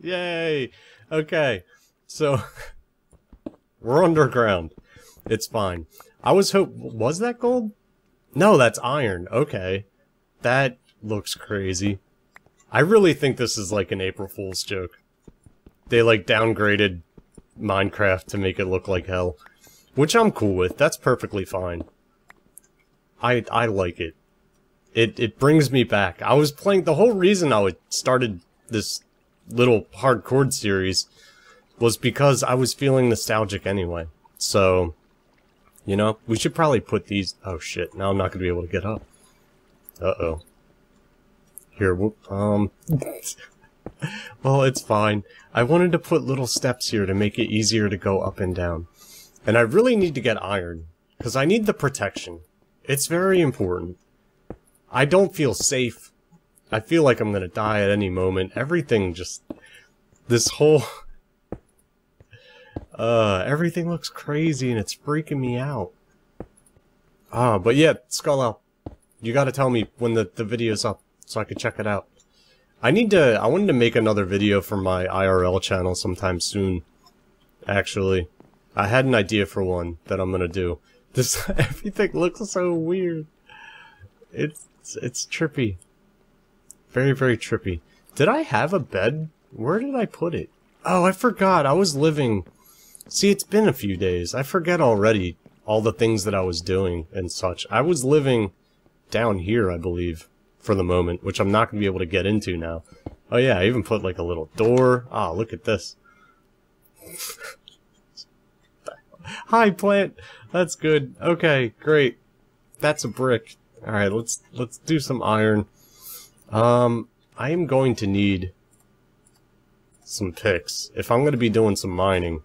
Yay! Okay, so we're underground. It's fine. I was was that gold? No, that's iron. Okay. That looks crazy. I really think this is like an April Fool's joke. They like downgraded Minecraft to make it look like hell. Which I'm cool with. That's perfectly fine. I like it. It brings me back. I was playing... The whole reason I started this little hardcore series was because I was feeling nostalgic anyway. So, you know, we should probably put these... Oh shit, now I'm not going to be able to get up. Uh-oh. Here, well, it's fine. I wanted to put little steps here to make it easier to go up and down. And I really need to get iron, because I need the protection. It's very important. I don't feel safe. I feel like I'm gonna die at any moment. Everything just... This whole... everything looks crazy and it's freaking me out. But yeah, Skull Owl, you gotta tell me when the video's up so I can check it out. I wanted to make another video for my IRL channel sometime soon, actually. I had an idea for one that I'm gonna do. Everything looks so weird. It's trippy. Very, very trippy. Did I have a bed? Where did I put it? Oh, I forgot. I was living... See, it's been a few days. I forget already all the things that I was doing and such. I was living down here, I believe, for the moment, which I'm not going to be able to get into now. Oh yeah, I even put like a little door. Ah, look at this. Hi, plant! That's good. Okay, great. That's a brick. Alright, let's do some iron. I am going to need some picks. If I'm going to be doing some mining,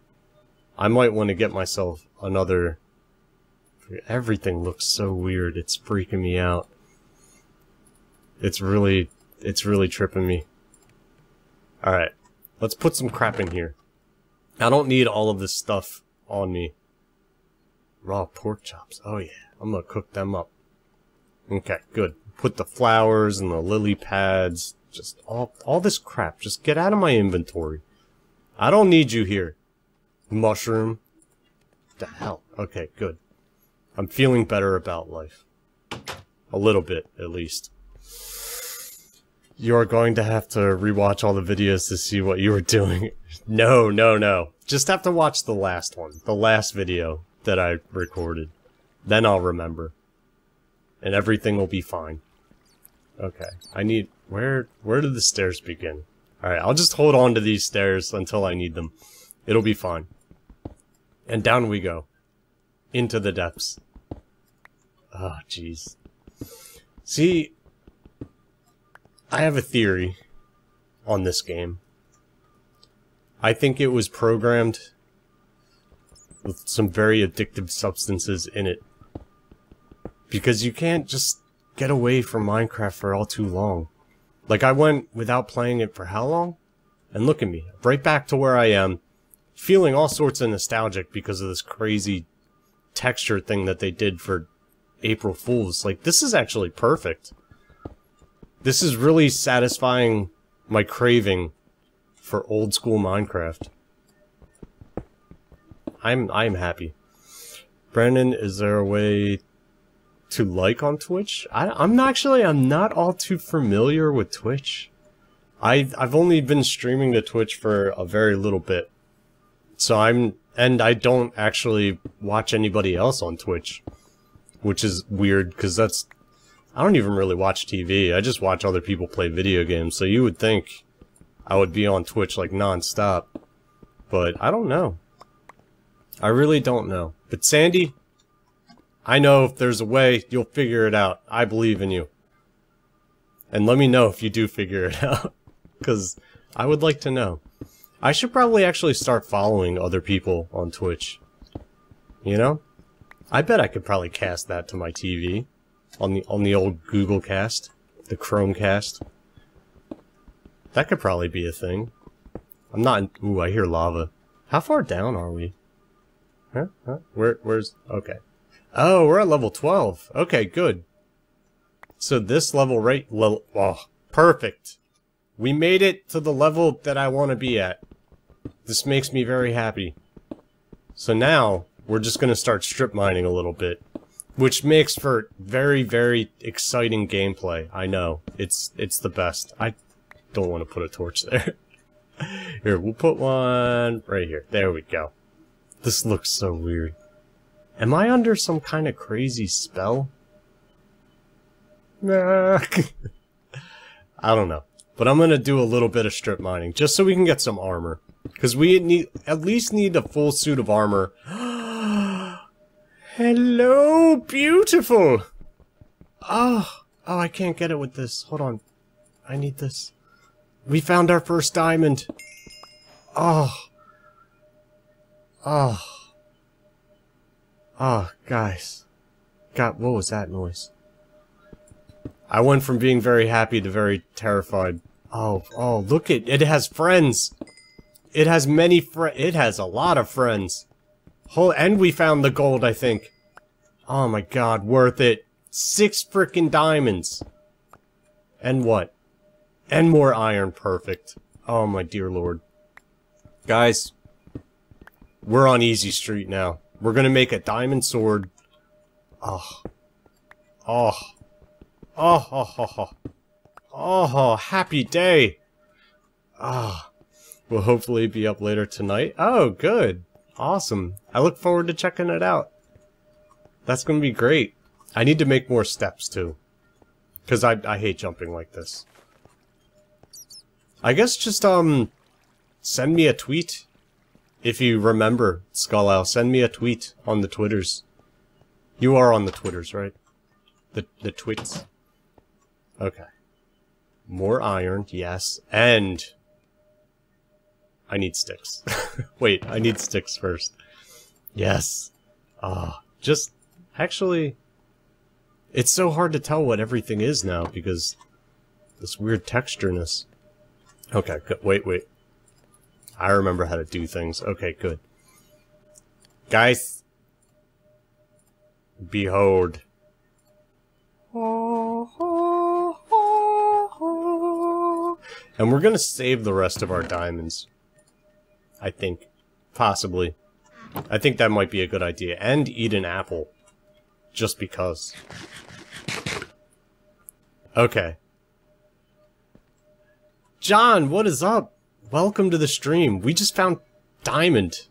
I might want to get myself another... Everything looks so weird, it's freaking me out. It's really tripping me. Alright, let's put some crap in here. I don't need all of this stuff on me. Raw pork chops, oh yeah, I'm gonna cook them up. Okay, good. Put the flowers and the lily pads, just all this crap, just get out of my inventory. I don't need you here. Mushroom. What the hell? Okay, good. I'm feeling better about life. A little bit, at least. You're going to have to rewatch all the videos to see what you were doing. No, no, no. Just have to watch the last one. The last video that I recorded. Then I'll remember. And everything will be fine. Okay. I need... Where did the stairs begin? Alright, I'll just hold on to these stairs until I need them. It'll be fine. And down we go. Into the depths. Oh, jeez. See, I have a theory on this game. I think it was programmed with some very addictive substances in it. Because you can't just get away from Minecraft for all too long. Like, I went without playing it for how long? And look at me, right back to where I am, feeling all sorts of nostalgic because of this crazy texture thing that they did for April Fools. Like, this is actually perfect. This is really satisfying my craving for old school Minecraft. I'm happy. Brandon, is there a way to like on Twitch? I'm not all too familiar with Twitch. I've only been streaming to Twitch for a very little bit. So I don't actually watch anybody else on Twitch, which is weird because I don't even really watch TV. I just watch other people play video games. So you would think I would be on Twitch like nonstop, but I don't know. I really don't know. But Sandy, I know if there's a way, you'll figure it out. I believe in you. And let me know if you do figure it out, because I would like to know. I should probably actually start following other people on Twitch. You know? I bet I could probably cast that to my TV. On the old Google Cast. The Chromecast. That could probably be a thing. I'm not... Ooh, I hear lava. How far down are we? Huh? Huh? Where's... Okay. Oh, we're at level 12. Okay, good. So this level right... Level... Oh, perfect. We made it to the level that I want to be at. This makes me very happy. So now, we're just going to start strip mining a little bit. Which makes for very, very exciting gameplay. I know. It's the best. I don't want to put a torch there. Here, we'll put one right here. There we go. This looks so weird. Am I under some kind of crazy spell? Nah. I don't know. But I'm going to do a little bit of strip mining, just so we can get some armor. Because we need, at least need a full suit of armor. Hello, beautiful! Oh, oh, I can't get it with this. Hold on. I need this. We found our first diamond. Oh. Oh. Oh, guys. God, what was that noise? I went from being very happy to very terrified. Oh, oh, look at it has friends. It has many friends. It has a lot of friends. Whole and we found the gold, I think. Oh my god, worth it. 6 frickin' diamonds. And what? And more iron, perfect. Oh my dear lord. Guys, we're on easy street now. We're gonna make a diamond sword. Oh. Oh. Oh, ho, ho, ho. Oh, ho, happy day. Ah, oh, we'll hopefully be up later tonight. Oh, good. Awesome. I look forward to checking it out. That's going to be great. I need to make more steps, too. Because I hate jumping like this. I guess just, send me a tweet. If you remember, Skull Owl, send me a tweet on the Twitters. You are on the Twitters, right? The twits. Okay. More iron, yes. And I need sticks. Wait, I need sticks first. Yes. Just actually it's so hard to tell what everything is now because this weird textureness. Okay, good. Wait. I remember how to do things. Okay, good. Guys, behold. And we're gonna save the rest of our diamonds. I think. Possibly. I think that might be a good idea. And eat an apple. Just because. Okay. John, what is up? Welcome to the stream. We just found diamond.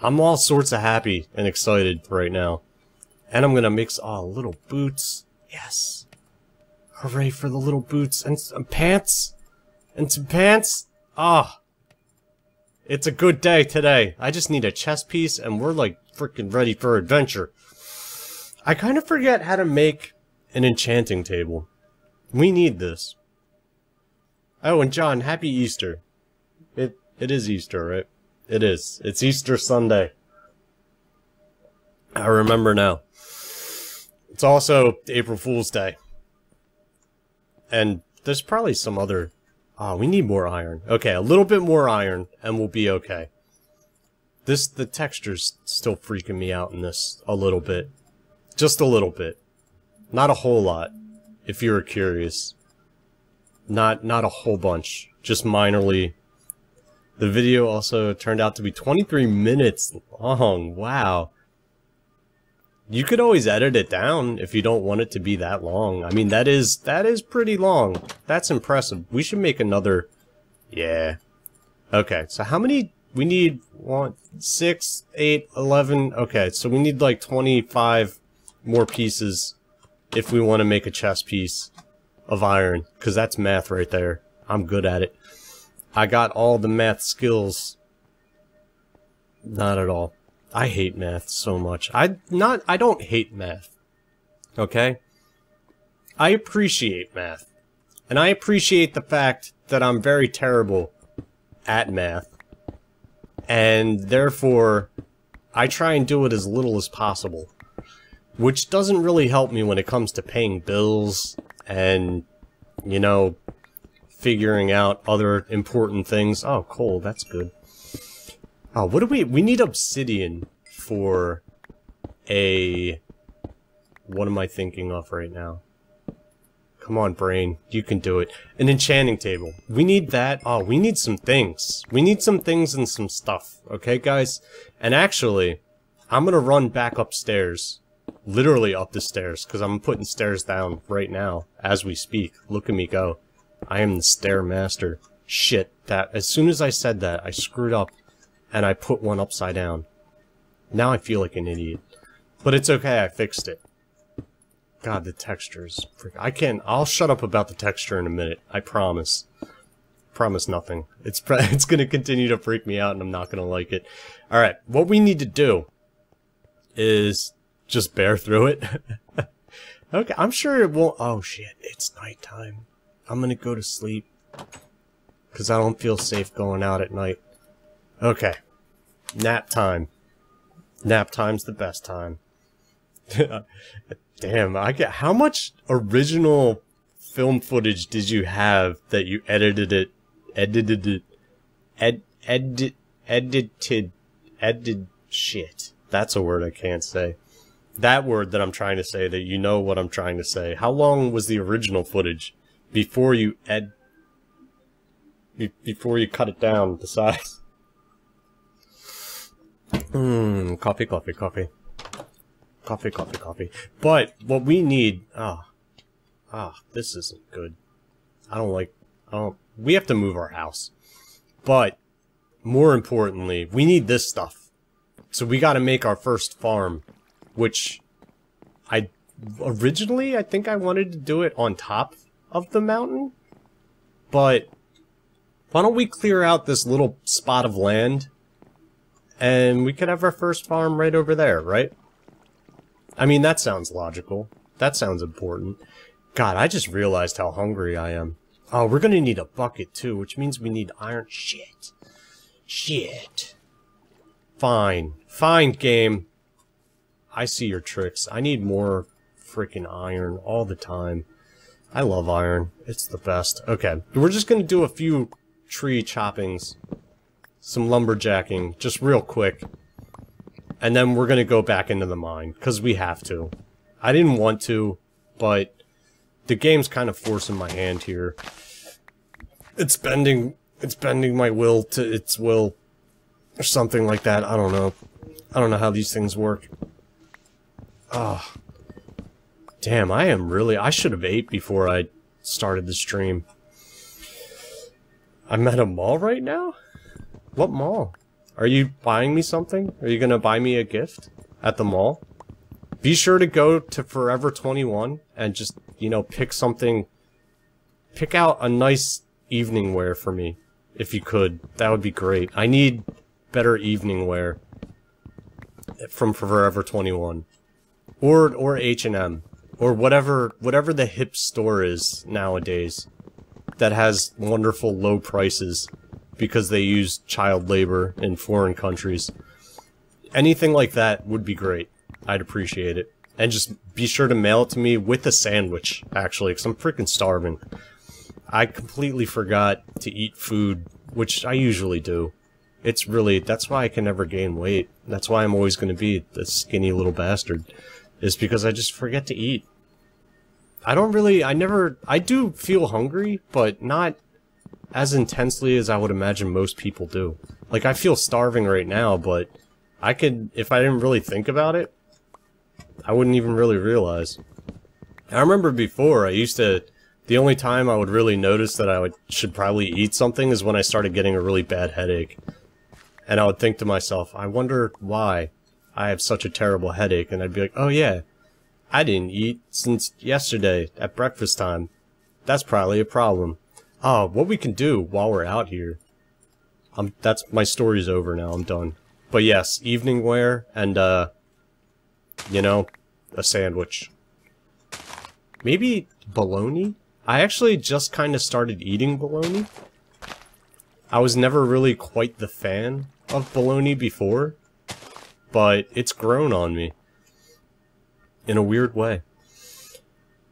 I'm all sorts of happy and excited right now. And I'm gonna mix all little boots. Yes. Hooray for the little boots and some pants. And some pants. Ah. Oh. It's a good day today. I just need a chest piece and we're like freaking ready for adventure. I kind of forget how to make an enchanting table. We need this. Oh, and John, happy Easter. It is Easter, right? It is. It's Easter Sunday. I remember now. It's also April Fool's Day. And there's probably some other... Ah, oh, we need more iron. Okay, a little bit more iron, and we'll be okay. This, the texture's still freaking me out in this a little bit. Just a little bit. Not a whole lot, if you were curious. Not a whole bunch. Just minorly. The video also turned out to be 23 minutes long. Wow. You could always edit it down if you don't want it to be that long. I mean, that is pretty long. That's impressive. We should make another... Yeah. Okay, so how many... We need 1, 6, 8, 11... Okay, so we need like 25 more pieces if we want to make a chest piece of iron. Because that's math right there. I'm good at it. I got all the math skills. Not at all. I hate math so much. I don't hate math. Okay? I appreciate math. And I appreciate the fact that I'm very terrible at math. And therefore, I try and do it as little as possible. Which doesn't really help me when it comes to paying bills and, you know, figuring out other important things. Oh, coal, that's good. Oh, what do we need obsidian for a... What am I thinking of right now? Come on, brain. You can do it. An enchanting table. We need that. Oh, we need some things. We need some things and some stuff. Okay, guys? And actually, I'm gonna run back upstairs. Literally up the stairs, because I'm putting stairs down right now as we speak. Look at me go. I am the stair master. Shit. That, as soon as I said that, I screwed up and I put one upside down. Now I feel like an idiot. But it's okay, I fixed it. God, the textures. I'll shut up about the texture in a minute. I promise. Promise nothing. It's gonna continue to freak me out and I'm not gonna like it. Alright, what we need to do is just bear through it. Okay, I'm sure it won't. Oh shit, it's nighttime. I'm gonna go to sleep. Cause I don't feel safe going out at night. Okay. Nap time. Nap time's the best time. Damn, how much original film footage did you have that you edited, shit. That's a word I can't say. That word that I'm trying to say, that you know what I'm trying to say. How long was the original footage before you cut it down to size? Mmm, coffee. But what we need, this isn't good. We have to move our house. But more importantly, we need this stuff. So we gotta make our first farm, which originally I think I wanted to do it on top of the mountain. But why don't we clear out this little spot of land and we could have our first farm right over there, right? I mean, that sounds logical. That sounds important. God, I just realized how hungry I am. Oh, we're gonna need a bucket too, which means we need iron. Shit. Shit. Fine. Fine, game. I see your tricks. I need more freaking iron all the time. I love iron. It's the best. Okay. We're just gonna do a few tree choppings. Some lumberjacking. Just real quick. And then we're gonna go back into the mine, because we have to. I didn't want to, but the game's kind of forcing my hand here. It's bending my will to its will, or something like that. I don't know. I don't know how these things work. Ah, oh, damn! I should have ate before I started the stream. I'm at a mall right now? What mall? Are you buying me something? Are you gonna buy me a gift at the mall? Be sure to go to Forever 21 and just, you know, pick something. Pick out a nice evening wear for me, if you could. That would be great. I need better evening wear from Forever 21, or H&M, or whatever the hip store is nowadays that has wonderful low prices. Because they use child labor in foreign countries. Anything like that would be great. I'd appreciate it. And just be sure to mail it to me with a sandwich, actually, because I'm freaking starving. I completely forgot to eat food, which I usually do. It's really, that's why I can never gain weight. That's why I'm always going to be a skinny little bastard, is because I just forget to eat. I do feel hungry, but not as intensely as I would imagine most people do. Like, I feel starving right now, but I could, if I didn't really think about it, I wouldn't even really realize. I remember before, the only time I would really notice that I should probably eat something is when I started getting a really bad headache. And I would think to myself, I wonder why I have such a terrible headache, and I'd be like, oh yeah, I didn't eat since yesterday at breakfast time. That's probably a problem. Oh, what we can do while we're out here. My story's over now, I'm done. But yes, evening wear and, you know, a sandwich. Maybe bologna? I actually just kind of started eating bologna. I was never really quite the fan of bologna before, but it's grown on me. In a weird way.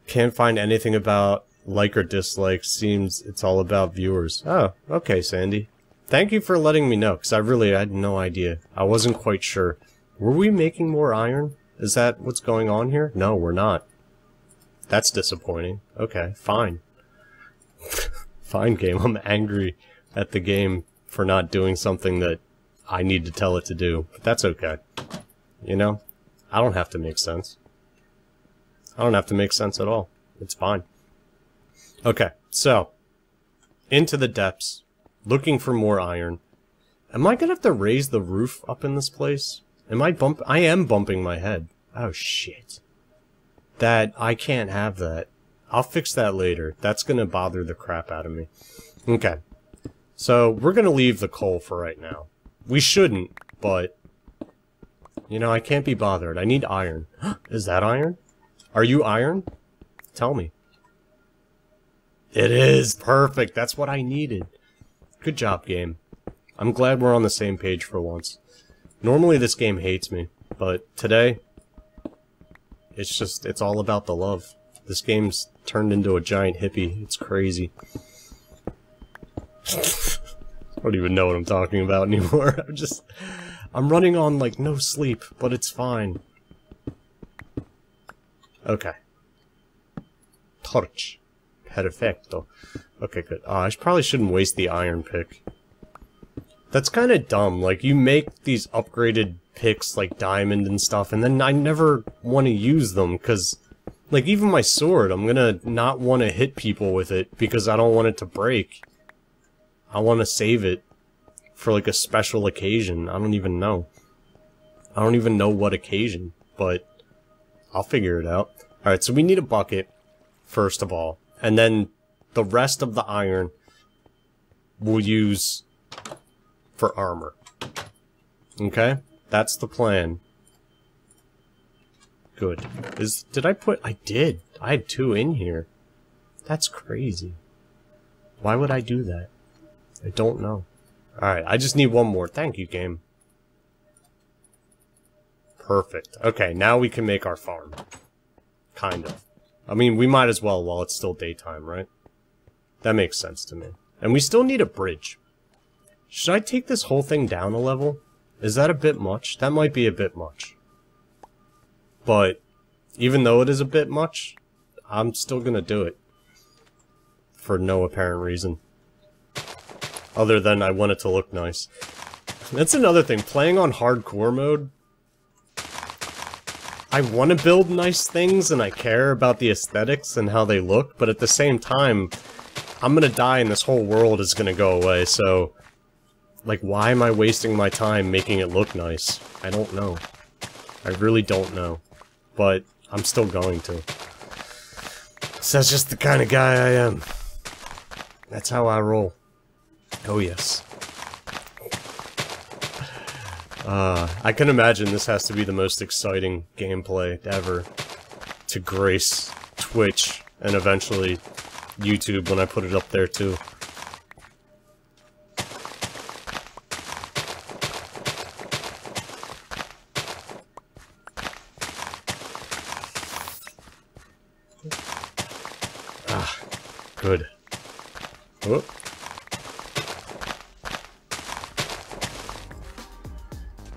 Can't find anything about like or dislike, seems it's all about viewers. Oh, okay, Sandy. Thank you for letting me know, because I really had no idea. I wasn't quite sure. Were we making more iron? Is that what's going on here? No, we're not. That's disappointing. Okay, fine. Fine, game. I'm angry at the game for not doing something that I need to tell it to do. But that's okay. You know? I don't have to make sense. I don't have to make sense at all. It's fine. Okay, so. Into the depths. Looking for more iron. Am I gonna have to raise the roof up in this place? Am I I am bumping my head. Oh, shit. That, I can't have that. I'll fix that later. That's gonna bother the crap out of me. Okay. So, we're gonna leave the coal for right now. We shouldn't, but... You know, I can't be bothered. I need iron. Is that iron? Are you iron? Tell me. It is! Perfect! That's what I needed. Good job, game. I'm glad we're on the same page for once. Normally this game hates me, but today... It's just, it's all about the love. This game's turned into a giant hippie. It's crazy. I don't even know what I'm talking about anymore. I'm running on, like, no sleep, but it's fine. Okay. Torch. Perfecto. Okay, good. I probably shouldn't waste the iron pick. That's kind of dumb. Like, you make these upgraded picks like diamond and stuff, and then I never want to use them, because, like, even my sword, I'm gonna not want to hit people with it, because I don't want it to break. I want to save it for, like, a special occasion. I don't even know. I don't even know what occasion, but I'll figure it out. Alright, so we need a bucket, first of all, and then the rest of the iron we'll use for armor. Okay? That's the plan. Good. Did I put... I did. I had 2 in here. That's crazy. Why would I do that? I don't know. Alright, I just need 1 more. Thank you, game. Perfect. Okay, now we can make our farm. Kind of. I mean, we might as well while it's still daytime, right? That makes sense to me. And we still need a bridge. Should I take this whole thing down a level? Is that a bit much? That might be a bit much. But, even though it is a bit much, I'm still gonna do it. For no apparent reason. Other than I want it to look nice. That's another thing, playing on hardcore mode... I want to build nice things, and I care about the aesthetics and how they look, but at the same time... I'm gonna die and this whole world is gonna go away, so... Like, why am I wasting my time making it look nice? I don't know. I really don't know. But, I'm still going to. So that's just the kind of guy I am. That's how I roll. Oh, yes. I can imagine this has to be the most exciting gameplay ever to grace Twitch and eventually YouTube when I put it up there, too. Good. Whoop.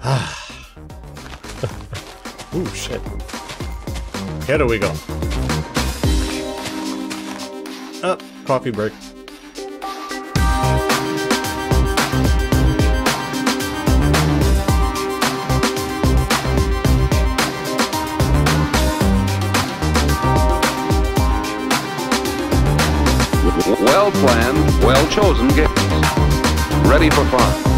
Ah. Ooh, shit. Here we go. Up, coffee break. Well-planned, well-chosen games, ready for fun.